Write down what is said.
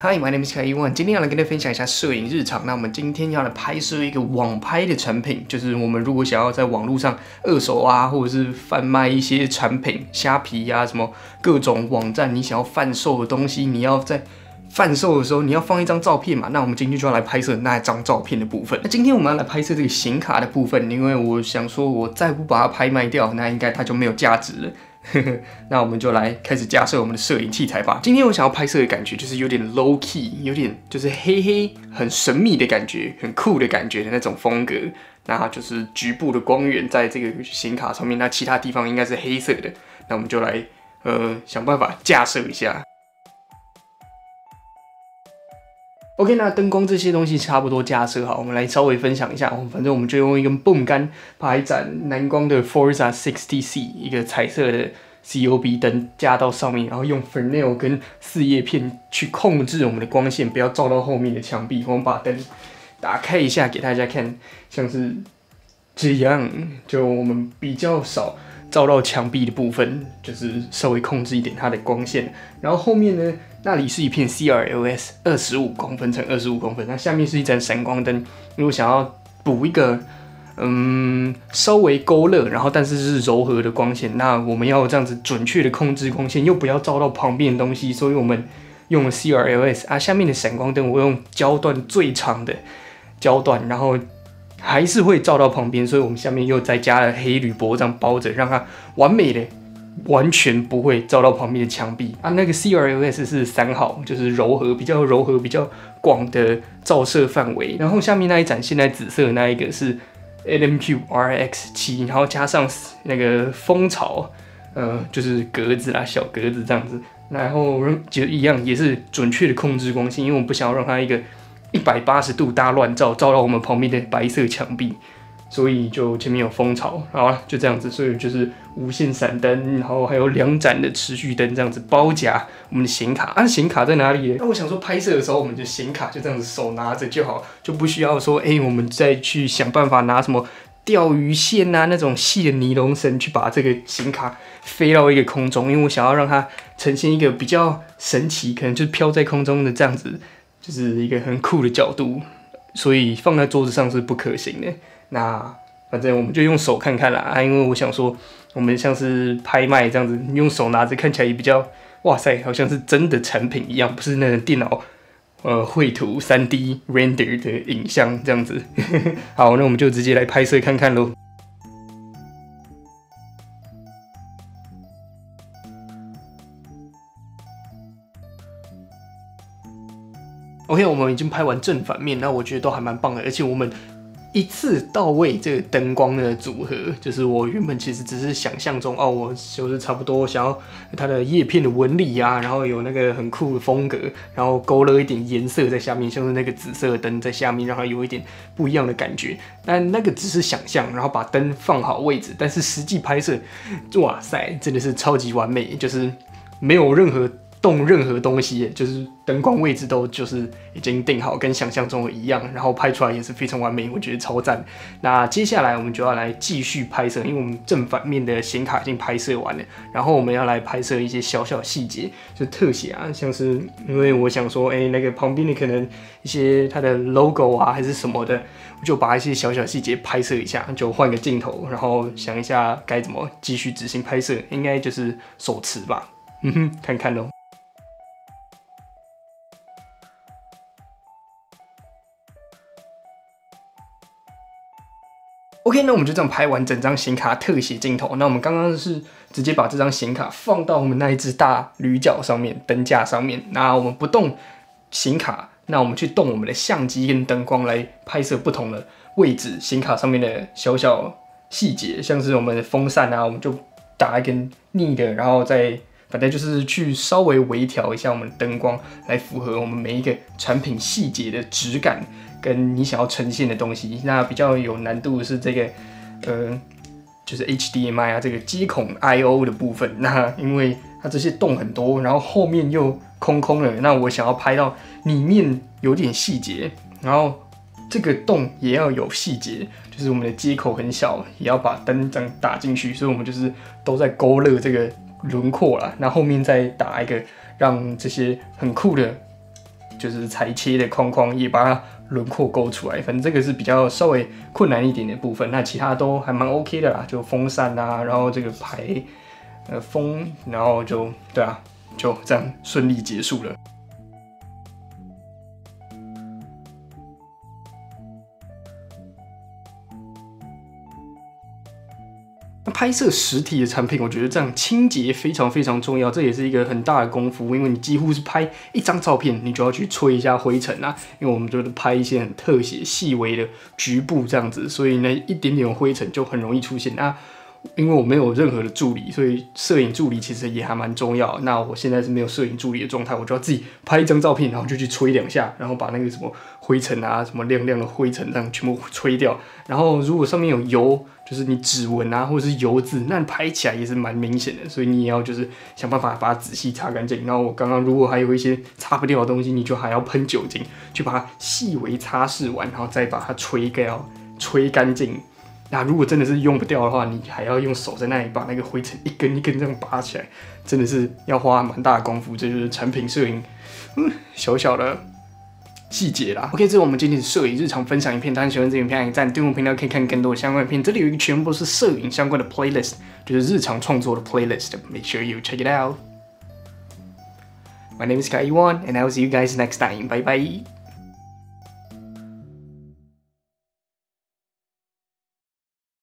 Hi, my name is Kaiwan。今天要来跟大家分享一下摄影日常。那我们今天要来拍摄一个网拍的产品，就是我们如果想要在网络上二手啊，或者是贩卖一些产品，虾皮啊，什么各种网站，你想要贩售的东西，你要在贩售的时候你要放一张照片嘛。那我们今天就要来拍摄那张照片的部分。那今天我们要来拍摄这个显卡的部分，因为我想说，我再不把它拍卖掉，那应该它就没有价值了。 那我们就来开始架设我们的摄影器材吧。今天我想要拍摄的感觉就是有点 low key， 有点就是黑黑、很神秘的感觉，很酷的感觉的那种风格。那就是局部的光源在这个显卡上面，那其他地方应该是黑色的。那我们就来想办法架设一下。 OK， 那灯光这些东西差不多架设好，我们来稍微分享一下。反正我们就用一根泵杆把一盏蓝光的 Forza 60C 一个彩色的 COB 灯架到上面，然后用 Fresnel 跟四叶片去控制我们的光线，不要照到后面的墙壁。我们把灯打开一下给大家看，像是这样，就我们比较少照到墙壁的部分，就是稍微控制一点它的光线。然后后面呢？ 那里是一片 CRLS 25公分乘25公分，那下面是一盏闪光灯。如果想要补一个，稍微勾勒，然后但是是柔和的光线，那我们要这样子准确的控制光线，又不要照到旁边的东西，所以我们用了 CRLS 啊。下面的闪光灯我用焦段最长的焦段，然后还是会照到旁边，所以我们下面又再加了黑铝箔这样包着，让它完美的。 完全不会照到旁边的墙壁啊！那个 CRLS 是3号，就是比较柔和、比较广的照射范围。然后下面那一盏现在紫色的那一个是 LMQ RX7， 然后加上那个蜂巢，就是格子啦，小格子这样子。然后就一样，也是准确的控制光线，因为我不想要让它一个180度大乱照，照到我们旁边的白色墙壁。 所以就前面有蜂巢，好啦，就这样子，所以就是无线闪灯，然后还有2盏的持续灯，这样子包夹我们的显卡。啊，显卡在哪里呢？那我想说拍摄的时候，我们的显卡就这样子手拿着就好，就不需要说，我们再去想办法拿什么钓鱼线啊那种细的尼龙绳去把这个显卡飞到一个空中，因为我想要让它呈现一个比较神奇，可能就是飘在空中的这样子，就是一个很酷的角度。 所以放在桌子上是不可行的。那反正我们就用手看看啦，因为我想说，我们像是拍卖这样子，用手拿着看起来也比较，哇塞，好像是真的产品一样，不是那种电脑绘图3D render 的影像这样子。好，那我们就直接来拍摄看看咯。 OK， 我们已经拍完正反面，那我觉得都还蛮棒的，而且我们一次到位这个灯光的组合，就是我原本其实只是想象中哦，我就是差不多想要它的叶片的纹理啊，然后有那个很酷的风格，然后勾勒一点颜色在下面，像是那个紫色的灯在下面，让它有一点不一样的感觉。但那个只是想象，然后把灯放好位置，但是实际拍摄，哇塞，真的是超级完美，就是没有任何。 动任何东西，就是灯光位置都就是已经定好，跟想象中的一样，然后拍出来也是非常完美，我觉得超赞。那接下来我们就要来继续拍摄，因为我们正反面的显卡已经拍摄完了，然后我们要来拍摄一些小小细节，就特写啊，像是因为我想说，那个旁边的可能一些它的 logo 啊还是什么的，我就把一些小小细节拍摄一下，就换个镜头，然后想一下该怎么继续执行拍摄，应该就是手持吧，看看咯。 OK， 那我们就这样拍完整张显卡特写镜头。那我们刚刚是直接把这张显卡放到我们那一只大铝角上面，灯架上面。那我们不动显卡，那我们去动我们的相机跟灯光来拍摄不同的位置，显卡上面的小小细节，像是我们的风扇啊，我们就打一根逆的，然后再反正就是去稍微微调一下我们的灯光，来符合我们每一个产品细节的质感。 跟你想要呈现的东西，那比较有难度的是这个，就是 HDMI 啊，这个接孔 I/O 的部分。那因为它这些洞很多，然后后面又空了，那我想要拍到里面有点细节，然后这个洞也要有细节，就是我们的接口很小，也要把灯这样打进去，所以我们就是都在勾勒这个轮廓啦。那后面再打一个，让这些很酷的。就是裁切的框框也把它轮廓勾出来。反正这个是比较稍微困难一点的部分，那其他都还蛮 OK 的啦，就风扇啊，然后这个排风，然后就对啊，就这样顺利结束了。 拍摄实体的产品，我觉得这样清洁非常非常重要，这也是一个很大的功夫，因为你几乎是拍一张照片，你就要去吹一下灰尘啊，因为我们就是拍一些很特写、细微的局部这样子，所以呢，一点点灰尘就很容易出现啊。因为我没有任何的助理，所以摄影助理其实也还蛮重要。那我现在是没有摄影助理的状态，我就要自己拍一张照片，然后就去吹2下，然后把那个什么灰尘啊、什么亮亮的灰尘这样全部吹掉。然后如果上面有油，就是你指纹啊或者是油渍，那拍起来也是蛮明显的，所以你也要就是想办法把它仔细擦干净。然后我刚刚如果还有一些擦不掉的东西，你就还要喷酒精去把它细微擦拭完，然后再把它吹掉、吹干净。 那如果真的是用不掉的话，你还要用手在那里把那个灰尘一根一根这样拔起来，真的是要花蛮大的功夫。这就是产品摄影，小小的细节啦。OK， 这是我们今天的摄影日常分享影片。大家喜欢这影片，按赞，订阅频道可以看更多的相关影片。这里有一个全部是摄影相关的 playlist， 就是日常创作的 playlist。Make sure you check it out. My name is Kaiwan, and I'll see you guys next time. Bye bye.